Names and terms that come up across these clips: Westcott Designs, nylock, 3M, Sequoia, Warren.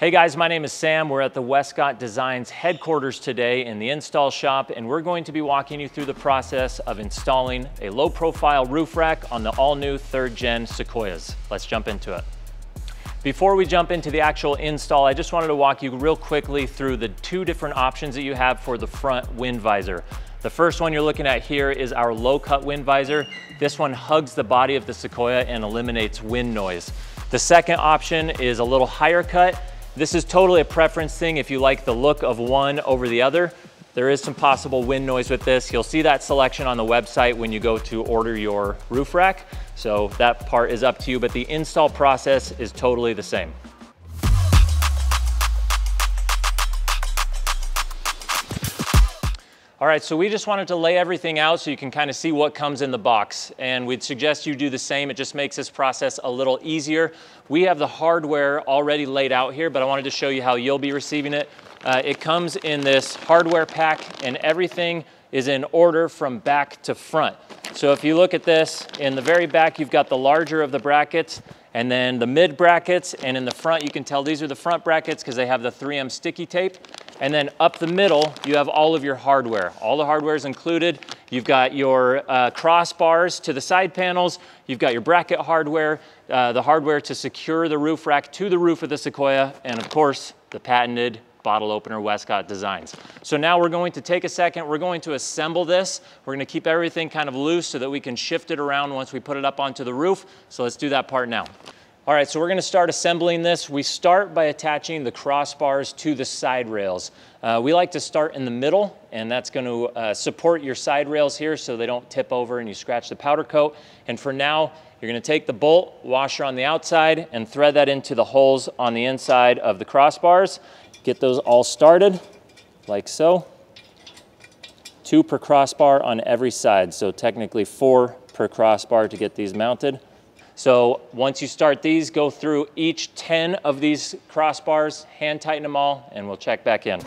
Hey guys, my name is Sam. We're at the Westcott Designs headquarters today in the install shop, and we're going to be walking you through the process of installing a low profile roof rack on the all new 3rd gen Sequoias. Let's jump into it. Before we jump into the actual install, I just wanted to walk you real quickly through the two different options that you have for the front wind visor. The first one you're looking at here is our low cut wind visor. This one hugs the body of the Sequoia and eliminates wind noise. The second option is a little higher cut. This is totally a preference thing. If you like the look of one over the other, there is some possible wind noise with this. You'll see that selection on the website when you go to order your roof rack. So that part is up to you, but the install process is totally the same. All right, so we just wanted to lay everything out so you can kind of see what comes in the box. And we'd suggest you do the same. It just makes this process a little easier. We have the hardware already laid out here, but I wanted to show you how you'll be receiving it. It comes in this hardware pack, and everything is in order from back to front. So if you look at this, in the very back, you've got the larger of the brackets, and then the mid brackets, and in the front, you can tell these are the front brackets because they have the 3M sticky tape. And then up the middle, you have all of your hardware. All the hardware is included. You've got your crossbars to the side panels. You've got your bracket hardware, the hardware to secure the roof rack to the roof of the Sequoia, and of course, the patented bottle opener Westcott Designs. So now we're going to take a second, we're going to assemble this. We're gonna keep everything kind of loose so that we can shift it around once we put it up onto the roof. So let's do that part now. All right, so we're gonna start assembling this. We start by attaching the crossbars to the side rails. We like to start in the middle, and that's gonna support your side rails here so they don't tip over and you scratch the powder coat. And for now, you're gonna take the bolt washer on the outside and thread that into the holes on the inside of the crossbars. Get those all started, like so. 2 per crossbar on every side, so technically 4 per crossbar to get these mounted. So once you start these, go through each 10 of these crossbars, hand tighten them all, and we'll check back in.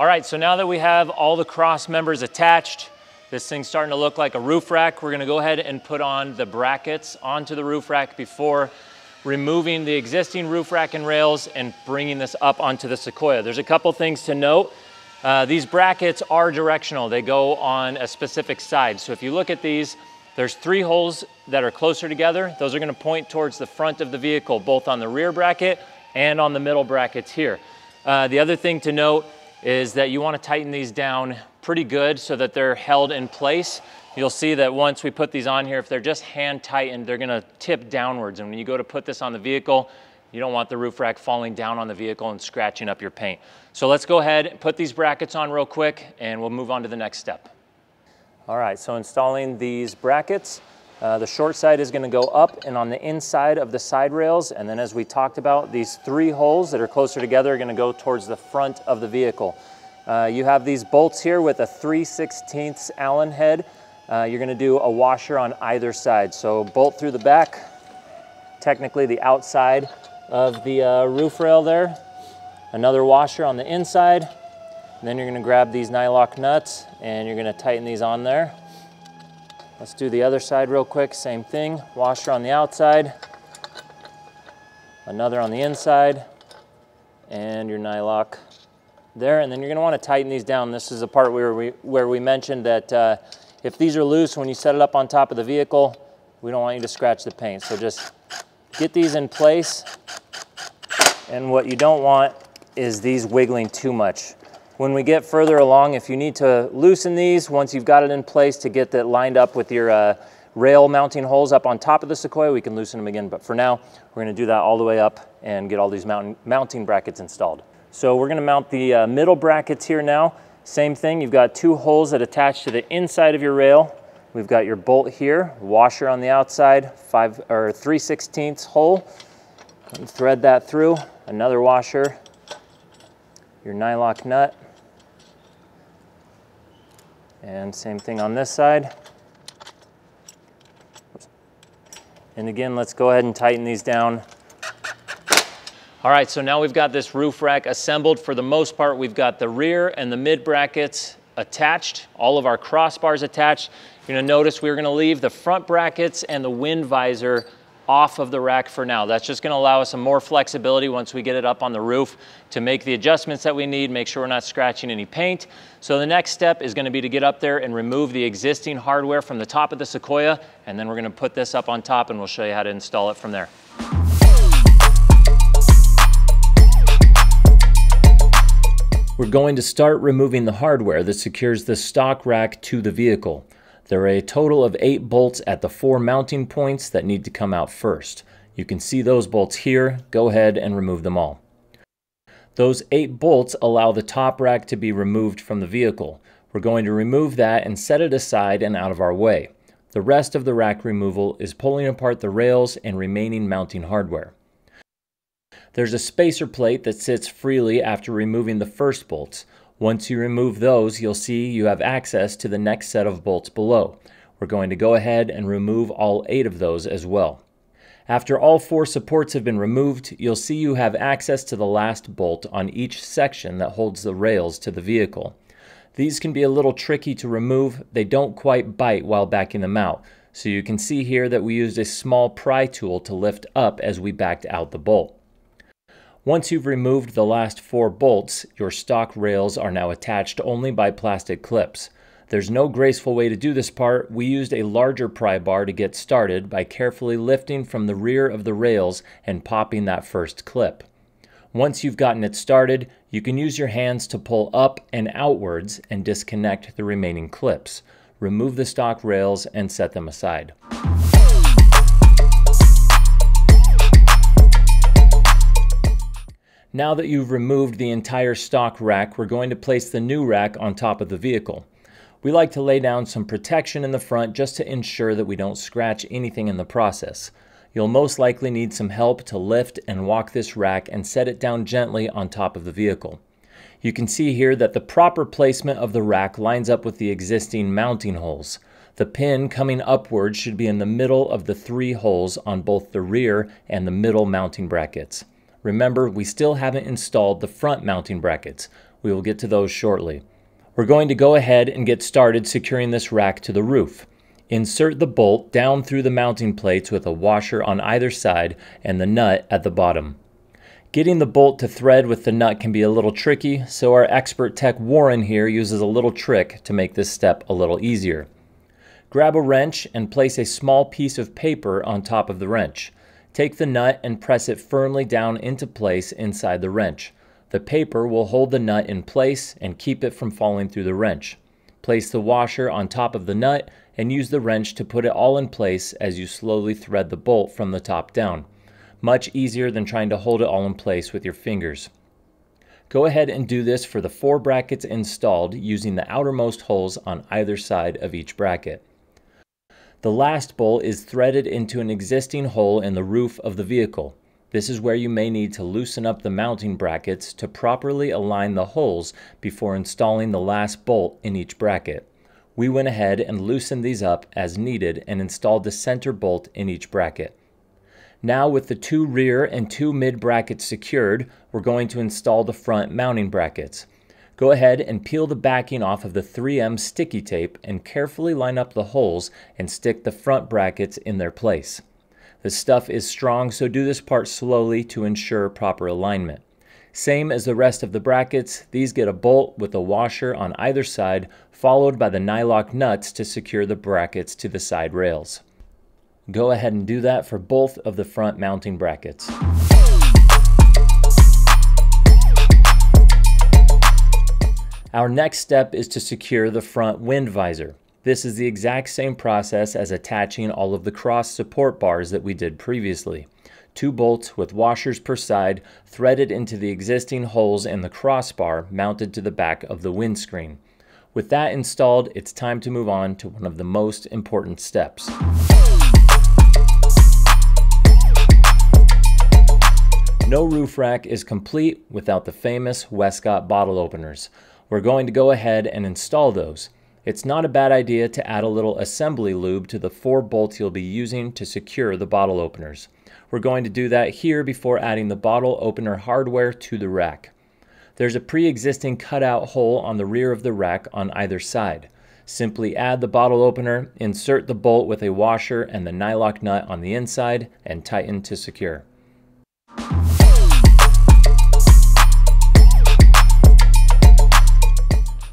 All right, so now that we have all the cross members attached, this thing's starting to look like a roof rack. We're gonna go ahead and put on the brackets onto the roof rack before removing the existing roof rack and rails and bringing this up onto the Sequoia. There's a couple things to note. These brackets are directional. They go on a specific side. So if you look at these, there's 3 holes that are closer together. Those are gonna point towards the front of the vehicle, both on the rear bracket and on the middle brackets here. The other thing to note is that you want to tighten these down pretty good so that they're held in place. You'll see that once we put these on here, if they're just hand tightened, they're gonna tip downwards. And when you go to put this on the vehicle, you don't want the roof rack falling down on the vehicle and scratching up your paint. So let's go ahead and put these brackets on real quick and we'll move on to the next step. All right, so installing these brackets, the short side is gonna go up and on the inside of the side rails. And then as we talked about, these 3 holes that are closer together are gonna go towards the front of the vehicle. You have these bolts here with a 3/16 Allen head. You're gonna do a washer on either side. So bolt through the back, technically the outside of the roof rail there. Another washer on the inside. And then you're gonna grab these nylock nuts and you're gonna tighten these on there. Let's do the other side real quick, same thing. Washer on the outside, another on the inside, and your nylock there. And then you're gonna wanna tighten these down. This is the part where we mentioned that if these are loose, when you set it up on top of the vehicle, we don't want you to scratch the paint. So just get these in place. And what you don't want is these wiggling too much. When we get further along, if you need to loosen these, once you've got it in place to get that lined up with your rail mounting holes up on top of the Sequoia, we can loosen them again. But for now, we're gonna do that all the way up and get all these mounting brackets installed. So we're gonna mount the middle brackets here now. Same thing, you've got 2 holes that attach to the inside of your rail. We've got your bolt here, washer on the outside, 3/16 hole. And thread that through, another washer, your nylock nut. And same thing on this side. And again, let's go ahead and tighten these down. All right, so now we've got this roof rack assembled. For the most part, we've got the rear and the mid brackets attached, all of our crossbars attached. You're gonna notice we're gonna leave the front brackets and the wind visor off of the rack for now. That's just gonna allow us some more flexibility once we get it up on the roof to make the adjustments that we need, make sure we're not scratching any paint. So the next step is gonna be to get up there and remove the existing hardware from the top of the Sequoia, and then we're gonna put this up on top and we'll show you how to install it from there. We're going to start removing the hardware that secures the stock rack to the vehicle. There are a total of 8 bolts at the 4 mounting points that need to come out first. You can see those bolts here. Go ahead and remove them all. Those 8 bolts allow the top rack to be removed from the vehicle. We're going to remove that and set it aside and out of our way. The rest of the rack removal is pulling apart the rails and remaining mounting hardware. There's a spacer plate that sits freely after removing the first bolts. Once you remove those, you'll see you have access to the next set of bolts below. We're going to go ahead and remove all 8 of those as well. After all 4 supports have been removed, you'll see you have access to the last bolt on each section that holds the rails to the vehicle. These can be a little tricky to remove. They don't quite bite while backing them out. So you can see here that we used a small pry tool to lift up as we backed out the bolt. Once you've removed the last 4 bolts, your stock rails are now attached only by plastic clips. There's no graceful way to do this part. We used a larger pry bar to get started by carefully lifting from the rear of the rails and popping that first clip. Once you've gotten it started, you can use your hands to pull up and outwards and disconnect the remaining clips. Remove the stock rails and set them aside. Now that you've removed the entire stock rack, we're going to place the new rack on top of the vehicle. We like to lay down some protection in the front just to ensure that we don't scratch anything in the process. You'll most likely need some help to lift and walk this rack and set it down gently on top of the vehicle. You can see here that the proper placement of the rack lines up with the existing mounting holes. The pin coming upward should be in the middle of the 3 holes on both the rear and the middle mounting brackets. Remember, we still haven't installed the front mounting brackets. We will get to those shortly. We're going to go ahead and get started securing this rack to the roof. Insert the bolt down through the mounting plates with a washer on either side and the nut at the bottom. Getting the bolt to thread with the nut can be a little tricky, so our expert tech Warren here uses a little trick to make this step a little easier. Grab a wrench and place a small piece of paper on top of the wrench. Take the nut and press it firmly down into place inside the wrench. The paper will hold the nut in place and keep it from falling through the wrench. Place the washer on top of the nut and use the wrench to put it all in place as you slowly thread the bolt from the top down. Much easier than trying to hold it all in place with your fingers. Go ahead and do this for the 4 brackets installed using the outermost holes on either side of each bracket. The last bolt is threaded into an existing hole in the roof of the vehicle. This is where you may need to loosen up the mounting brackets to properly align the holes before installing the last bolt in each bracket. We went ahead and loosened these up as needed and installed the center bolt in each bracket. Now with the 2 rear and 2 mid brackets secured, we're going to install the front mounting brackets. Go ahead and peel the backing off of the 3M sticky tape and carefully line up the holes and stick the front brackets in their place. This stuff is strong, so do this part slowly to ensure proper alignment. Same as the rest of the brackets, these get a bolt with a washer on either side, followed by the nylock nuts to secure the brackets to the side rails. Go ahead and do that for both of the front mounting brackets. Our next step is to secure the front wind visor. This is the exact same process as attaching all of the cross support bars that we did previously. 2 bolts with washers per side threaded into the existing holes in the crossbar mounted to the back of the windscreen. With that installed, it's time to move on to one of the most important steps. No roof rack is complete without the famous Westcott bottle openers. We're going to go ahead and install those. it's not a bad idea to add a little assembly lube to the 4 bolts you'll be using to secure the bottle openers. We're going to do that here before adding the bottle opener hardware to the rack. There's a pre-existing cutout hole on the rear of the rack on either side. Simply add the bottle opener, insert the bolt with a washer and the nylock nut on the inside, and tighten to secure.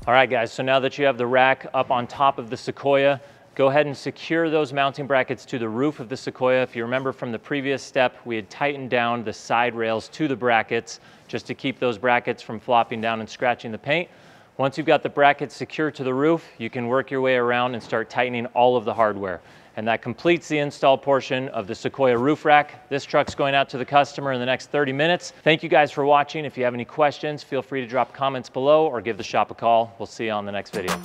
All right guys, so now that you have the rack up on top of the Sequoia, go ahead and secure those mounting brackets to the roof of the Sequoia. If you remember from the previous step, we had tightened down the side rails to the brackets just to keep those brackets from flopping down and scratching the paint. Once you've got the brackets secured to the roof, you can work your way around and start tightening all of the hardware. And that completes the install portion of the Sequoia roof rack. This truck's going out to the customer in the next 30 minutes. Thank you guys for watching. If you have any questions, feel free to drop comments below or give the shop a call. We'll see you on the next video.